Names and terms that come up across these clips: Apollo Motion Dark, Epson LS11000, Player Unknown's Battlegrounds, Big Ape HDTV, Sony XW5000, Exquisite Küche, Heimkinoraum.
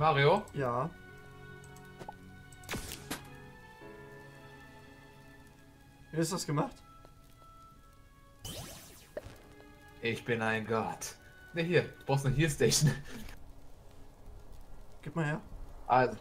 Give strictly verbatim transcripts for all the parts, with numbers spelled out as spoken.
Mario? Ja. Wie ist das gemacht? Ich bin ein Gott. Ne, hier. Du brauchst eine Heal-Station. Gib mal her. Also.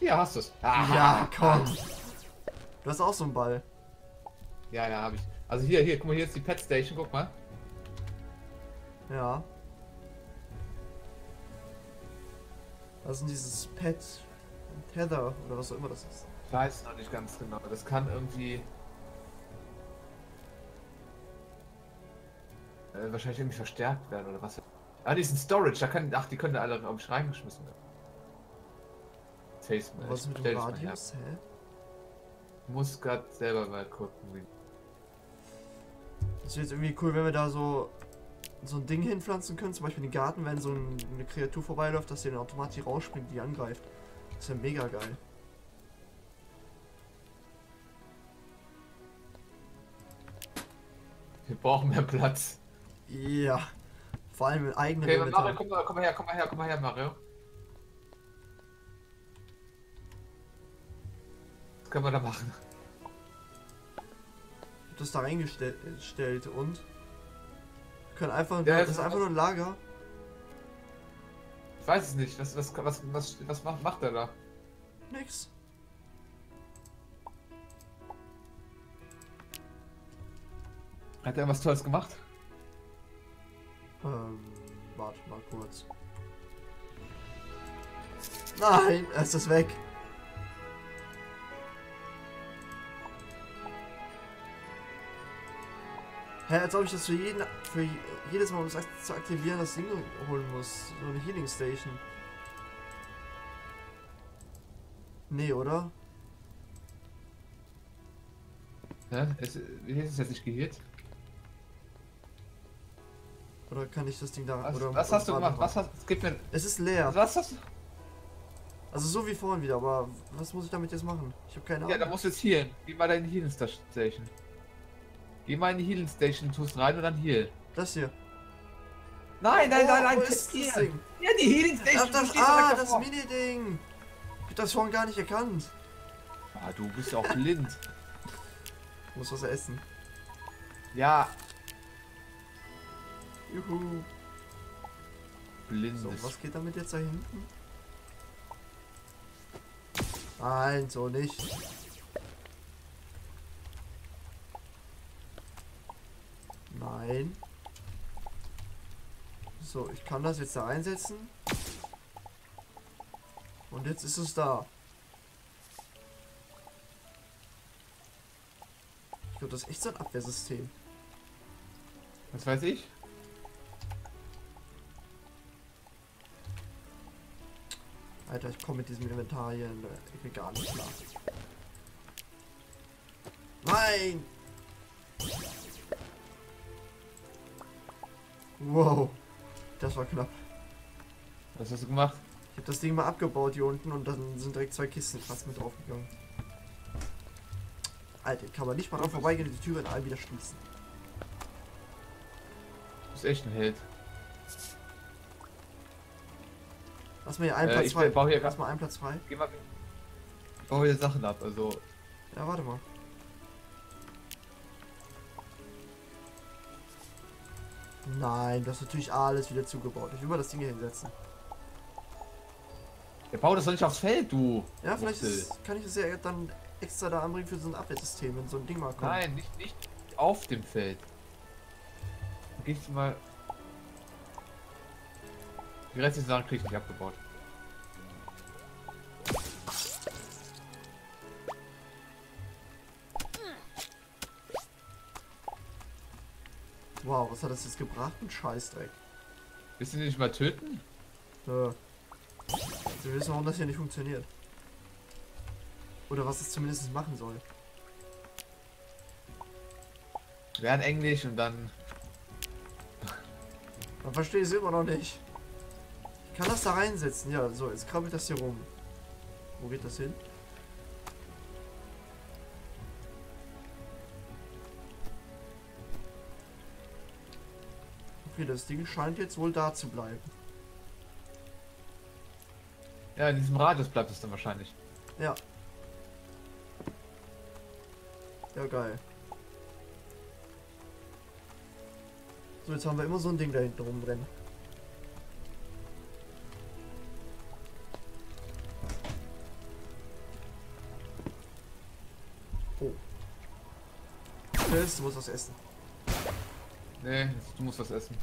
Hier hast du es. Ah, ja, komm. Du hast auch so einen Ball. Ja, ja, habe ich. Also hier, hier, guck mal, hier ist die Pet Station, guck mal. Ja. Was sind dieses Pet und Tether oder was auch immer das ist? Ich weiß noch nicht ganz genau. Das kann irgendwie. Äh, wahrscheinlich irgendwie verstärkt werden oder was. Ah, die ist ein Storage, da kann. Ach, die können da alle auf den Schrein geschmissen werden. Taste mal. Was mit dem Radius? Hä? Muss gerade selber mal gucken. Das wäre jetzt irgendwie cool, wenn wir da so so ein Ding hinpflanzen können, zum Beispiel in den Garten, wenn so ein, eine Kreatur vorbeiläuft, dass die dann automatisch rausspringt, die angreift. Das wäre mega geil. Wir brauchen mehr Platz. Ja. Vor allem mit eigenen. Okay, Mario, komm mal, komm mal her, komm mal her, komm mal her, Mario. Was können wir da machen? Das da reingestellt und wir können einfach ja, das ist einfach nur ein Lager. Ich weiß es nicht, was was was was, was macht, macht er da? Nix. Hat er was Tolles gemacht? Ähm, warte mal kurz. Nein, es ist weg. Hä, als ob ich das für jeden, für jedes Mal, um es zu aktivieren, das Ding holen muss. So eine Healing Station. Nee, oder? Hä? Es, wie ist es jetzt nicht geheilt? Oder kann ich das Ding da... Was, oder, was hast du gemacht? Was hast, es, gibt mir es ist leer. Was hast du... Also so wie vorhin wieder, aber was muss ich damit jetzt machen? Ich habe keine Ahnung. Ja, da musst du jetzt healen. Geh mal deine Healing Station. Geh mal in die Healing Station, tust rein und dann heal. Das hier. Nein, nein, oh, nein, nein, das hier. Ja, die Healing Station. Das, das, ah, das Mini-Ding. Ich hab das vorhin gar nicht erkannt. Ah, du bist auch blind. Du musst was essen. Ja. Juhu. Blind. So, was geht damit jetzt da hinten? Nein, so nicht. Nein. So, ich kann das jetzt da einsetzen. Und jetzt ist es da. Ich glaube, das ist echt so ein Abwehrsystem. Was weiß ich? Alter, ich komme mit diesem Inventar hier in gar nicht klar. Nein! Wow, das war knapp. Was hast du gemacht? Ich habe das Ding mal abgebaut hier unten und dann sind direkt zwei Kisten fast mit draufgegangen. Alter, kann man nicht mal drauf vorbeigehen und die Türen alle wieder schließen. Du bist echt ein Held. Lass mal hier einen äh, Platz frei. Hier Lass mal einen Platz frei. Geh mal, ich baue hier Sachen ab, also... Ja, warte mal. Nein, das ist natürlich alles wieder zugebaut. Ich will mal das Ding hier hinsetzen. Der baut das doch nicht aufs Feld, du. Ja, vielleicht ist, kann ich es ja dann extra da anbringen für so ein Abwehrsystem, wenn so ein Ding mal kommt. Nein, nicht, nicht auf dem Feld. Dann geh ich mal... Die restlichen Sachen krieg ich nicht abgebaut. Wow, was hat das jetzt gebracht? Ein Scheißdreck. Willst du nicht mal töten? Ja. Wir wissen, warum das hier nicht funktioniert. Oder was es zumindest machen soll. Lern Englisch und dann... Man versteht es immer noch nicht. Ich kann das da reinsetzen. Ja, so, jetzt krabbelt das hier rum. Wo geht das hin? Okay, das Ding scheint jetzt wohl da zu bleiben. Ja, in diesem Radius bleibt es dann wahrscheinlich. Ja. Ja, geil. So, jetzt haben wir immer so ein Ding da hinten rumrennen. Oh. Chris, du musst was essen. Nee, du musst was essen.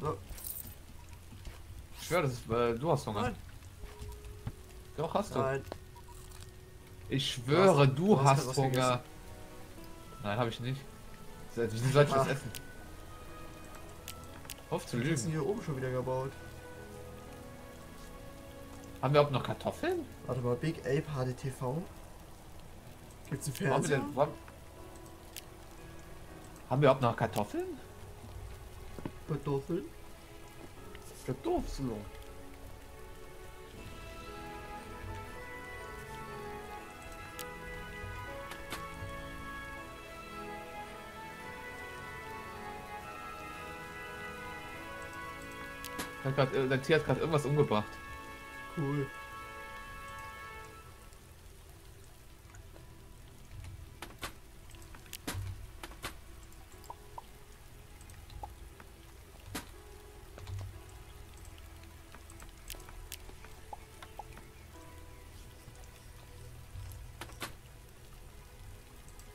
So. Ich schwöre, das ist, äh, du hast Hunger. Nein. Doch, hast du. Nein. Ich schwöre, du hast, du hast Hunger. Gegessen. Nein, habe ich nicht. Wieso sollte ich was essen? Auf zu lügen. Die sind hier oben schon wieder gebaut. Haben wir überhaupt noch Kartoffeln? Warte mal, Big Ape H D T V. Gibt's einen Fernseher? Haben wir, denn, haben wir überhaupt noch Kartoffeln? Kartoffeln? Das ist doof, so. Dein Tier hat gerade irgendwas umgebracht. Cool.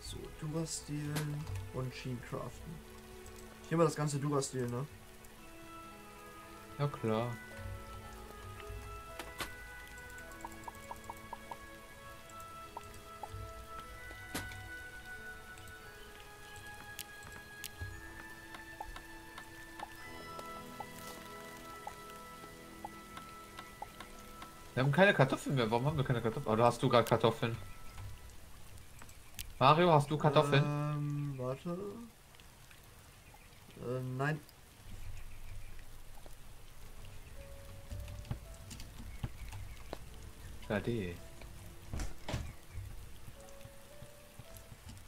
So, Duga stehlen und Schienen craften. Hier mal das ganze Duga stehlen, ne? Ja klar. Wir haben keine Kartoffeln mehr. Warum haben wir keine Kartoffeln? Oder hast du gerade Kartoffeln? Mario, hast du Kartoffeln? Ähm, warte. Äh, nein.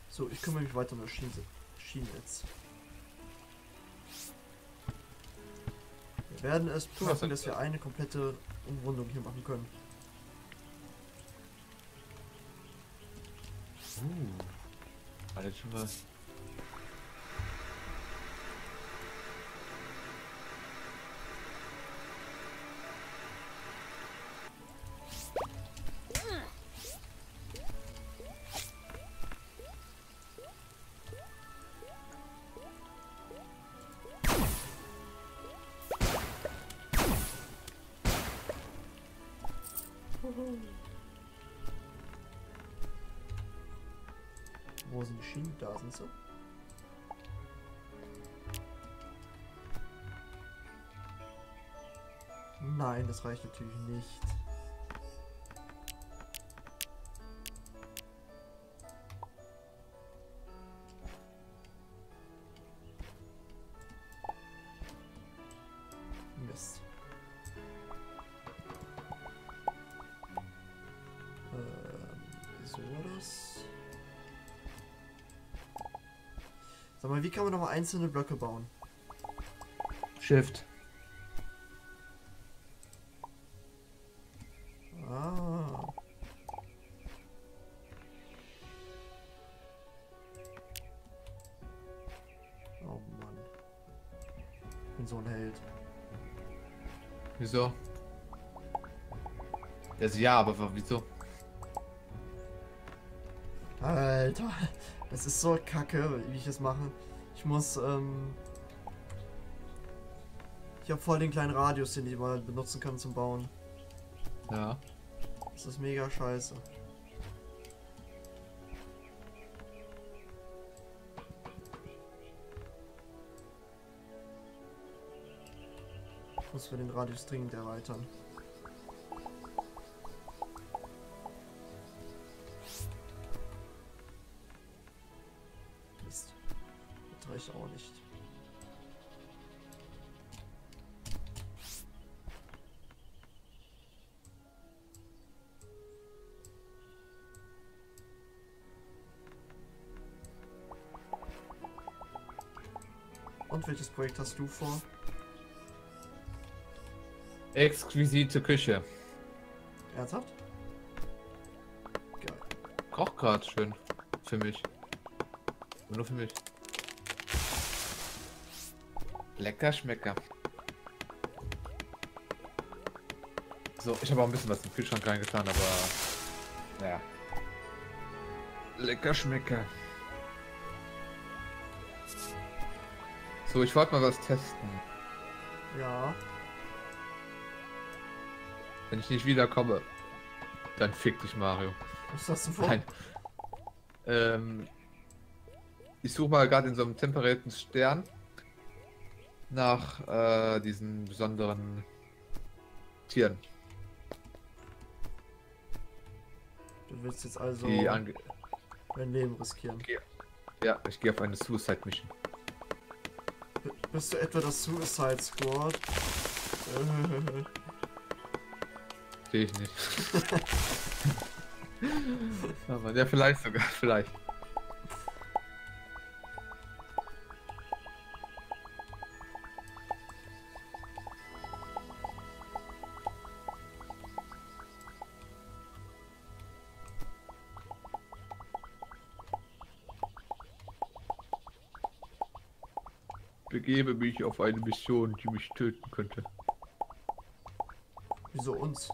So, ich kümmere mich weiter um das Schienennetz. Wir werden es prüfen, dass wir eine komplette Umrundung hier machen können. Uh, alles schon was. Wo sind die Schienen? Da sind sie. Nein, das reicht natürlich nicht. Mist. Ähm, so war das. Sag mal, wie kann man nochmal einzelne Blöcke bauen? Shift. Ah. Oh Mann. Ich bin so ein Held. Wieso? Das ja, aber wieso? Alter. Das ist so kacke, wie ich das mache. Ich muss, ähm... Ich habe voll den kleinen Radius, den ich mal benutzen kann zum Bauen. Ja. Das ist mega scheiße. Ich muss für den Radius dringend erweitern. Auch nicht. Und welches Projekt hast du vor? Exquisite Küche. Ernsthaft? Geil. Kochkart, schön. Für mich. Nur für mich. Lecker Schmecker. So, ich habe auch ein bisschen was in den Kühlschrank reingetan, aber... Naja. Lecker Schmecker. So, ich wollte mal was testen. Ja. Wenn ich nicht wiederkomme, dann fick dich, Mario. Was hast du vor? Nein. Ähm, ich suche mal gerade in so einem temperierten Stern nach äh, diesen besonderen Tieren. Du willst jetzt also mein Leben riskieren? Okay. Ja, ich gehe auf eine Suicide-Mission. Bist du etwa das Suicide Squad? Sehe ich nicht. Aber ja, vielleicht sogar, vielleicht. Begebe mich auf eine Mission, die mich töten könnte. Wieso uns?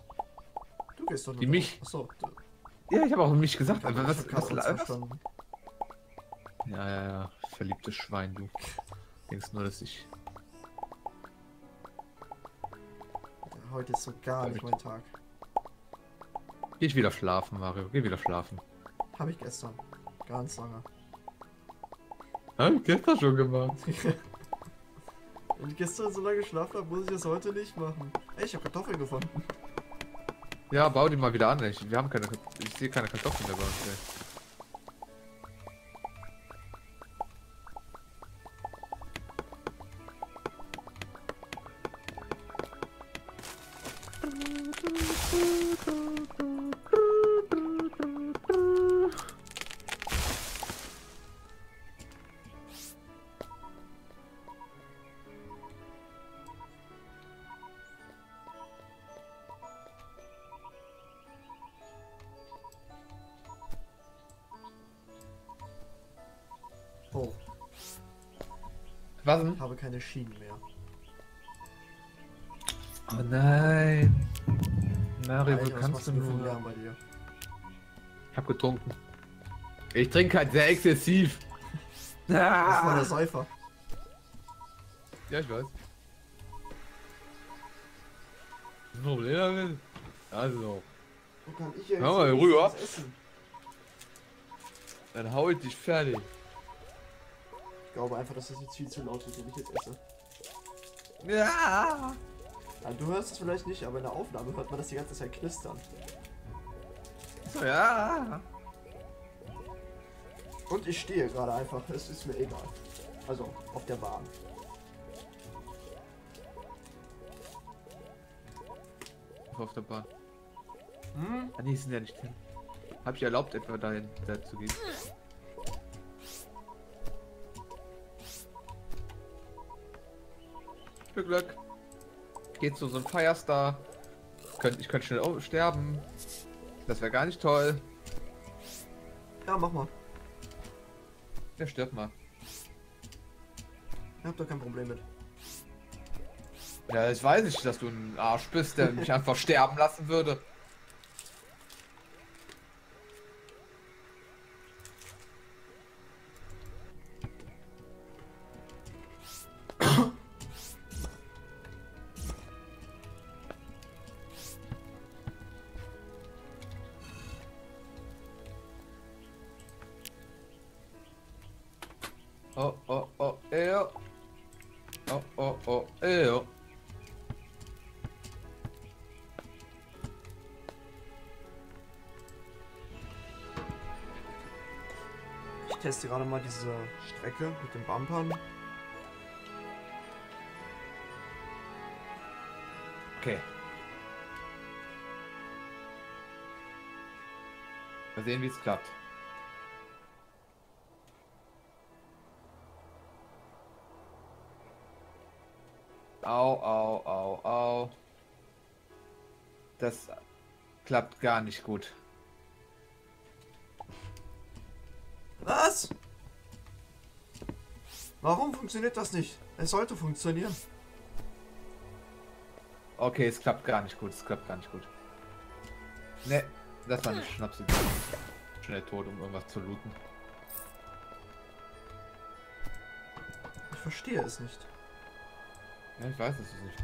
Du gehst doch nicht. Die mich? Achso. Ja, ich habe auch mich gesagt, aber was ist das? Ja, ja, ja. Verliebtes Schwein, du. Denkst nur, dass ich... Ja, heute ist so gar hab nicht mein Tag. Geh ich wieder schlafen, Mario. Geh wieder schlafen. Habe ich gestern. Ganz lange. Hab ich gestern schon gemacht. Wenn ich gestern so lange geschlafen habe, muss ich das heute nicht machen. Ey, ich habe Kartoffeln gefunden. Ja, bau die mal wieder an, ey. Wir haben keine, ich sehe keine Kartoffeln mehr bei uns, Oh. Was denn? Ich habe keine Schienen mehr. Oh nein. Mario, wo kannst du nur? Bei dir? Ich habe getrunken. Ich trinke halt sehr exzessiv. Das war der Säufer. Ja, ich weiß. Was Problem damit? Also. Wo kann ich jetzt mal rüber. Dann hau ich dich fertig. Ich glaube einfach, dass das jetzt viel zu laut ist, wenn ich jetzt esse. Ja. Ja, du hörst es vielleicht nicht, aber in der Aufnahme hört man das die ganze Zeit knistern. So, ja. Und ich stehe gerade einfach, es ist mir egal. Also, auf der Bahn. Auf der Bahn. Hm? Ah, nee, sind ja nicht hin. Hab ich erlaubt, etwa dahin zu gehen? Glück. Geht zu so einem Firestar. Könnt, ich könnte schnell sterben. Das wäre gar nicht toll. Ja, mach mal. Der stirbt mal. Ich hab doch kein Problem mit. Ja, ich weiß nicht, dass du ein Arsch bist, der mich einfach sterben lassen würde. Oh, oh, oh, eyo. Oh, oh, oh, eyo. Ich teste gerade mal diese Strecke mit den Bumpern. Okay. Mal sehen, wie es klappt. Au, au, au, au. Das klappt gar nicht gut. Was? Warum funktioniert das nicht? Es sollte funktionieren. Okay, es klappt gar nicht gut, es klappt gar nicht gut. Ne, das war nicht Schnaps. Schnell tot, um irgendwas zu looten. Ich verstehe es nicht. Ja, ich weiß es nicht.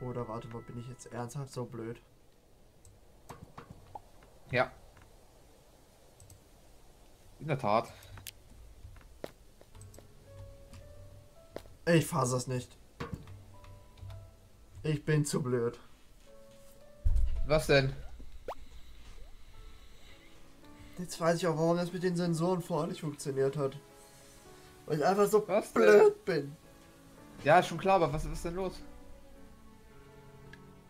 Oder warte mal, bin ich jetzt ernsthaft so blöd? Ja. In der Tat. Ich fasse das nicht. Ich bin zu blöd. Was denn? Jetzt weiß ich auch, warum das mit den Sensoren vorher nicht funktioniert hat. Weil ich einfach so was blöd denn? bin. Ja, ist schon klar, aber was ist denn los?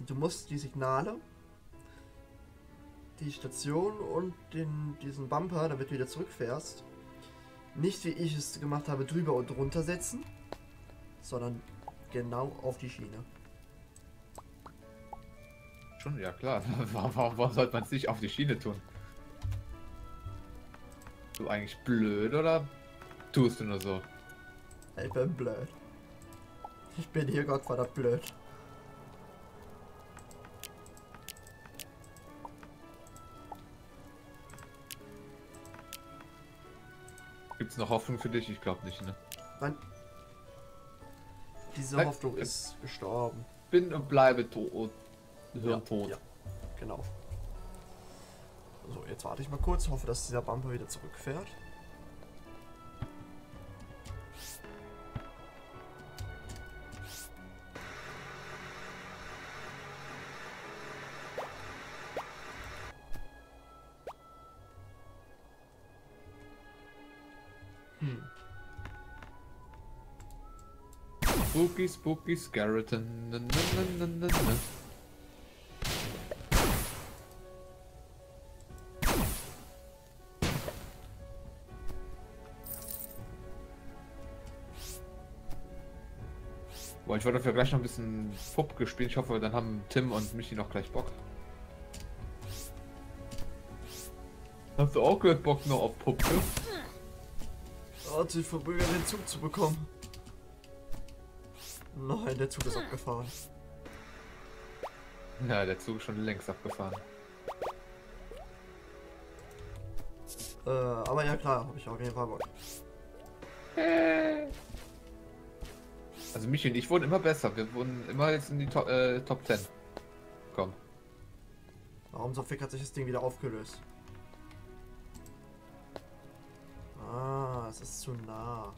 Du musst die Signale, die Station und den, diesen Bumper, damit du wieder zurückfährst, nicht wie ich es gemacht habe, drüber und runter setzen, sondern genau auf die Schiene. Schon, ja klar. Warum, warum sollte man es nicht auf die Schiene tun? Bist du eigentlich blöd oder tust du nur so? Ich bin blöd. Ich bin hier Gottverdammt blöd. Gibt's noch Hoffnung für dich? Ich glaube nicht, ne? Nein. Diese Nein, Hoffnung ist gestorben. Bin und bleibe tot. Ja, tot. Ja, genau. So, jetzt warte ich mal kurz. Hoffe, dass dieser Bumper wieder zurückfährt. Spooky, spooky, Skeleton. Na, na, na, na, na. Boah, ich wollte dafür gleich noch ein bisschen Pup gespielt. Ich hoffe, dann haben Tim und Michi noch gleich Bock. Hast du auch gehört, Bock noch auf Pup? Warte, ich verbrühe den Zug zu bekommen. Nein, der Zug ist abgefahren. Na, der Zug ist schon längst abgefahren. Äh, aber ja klar, habe ich auf jeden Fall Bock. Also Michi und ich wurden immer besser. Wir wurden immer jetzt in die to äh, Top zehn. Komm. Warum so fick hat sich das Ding wieder aufgelöst? Ah, es ist zu nah.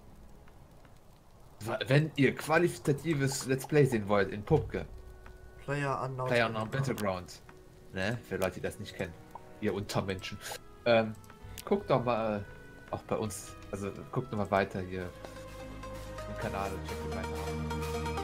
Wenn ihr qualitatives Let's Play sehen wollt in Pupke, Player Unknown's Player Unknown's Battlegrounds, ne? Für Leute, die das nicht kennen, ihr Untermenschen, ähm, guckt doch mal auch bei uns, also guckt doch mal weiter hier im Kanal und checkt weiter.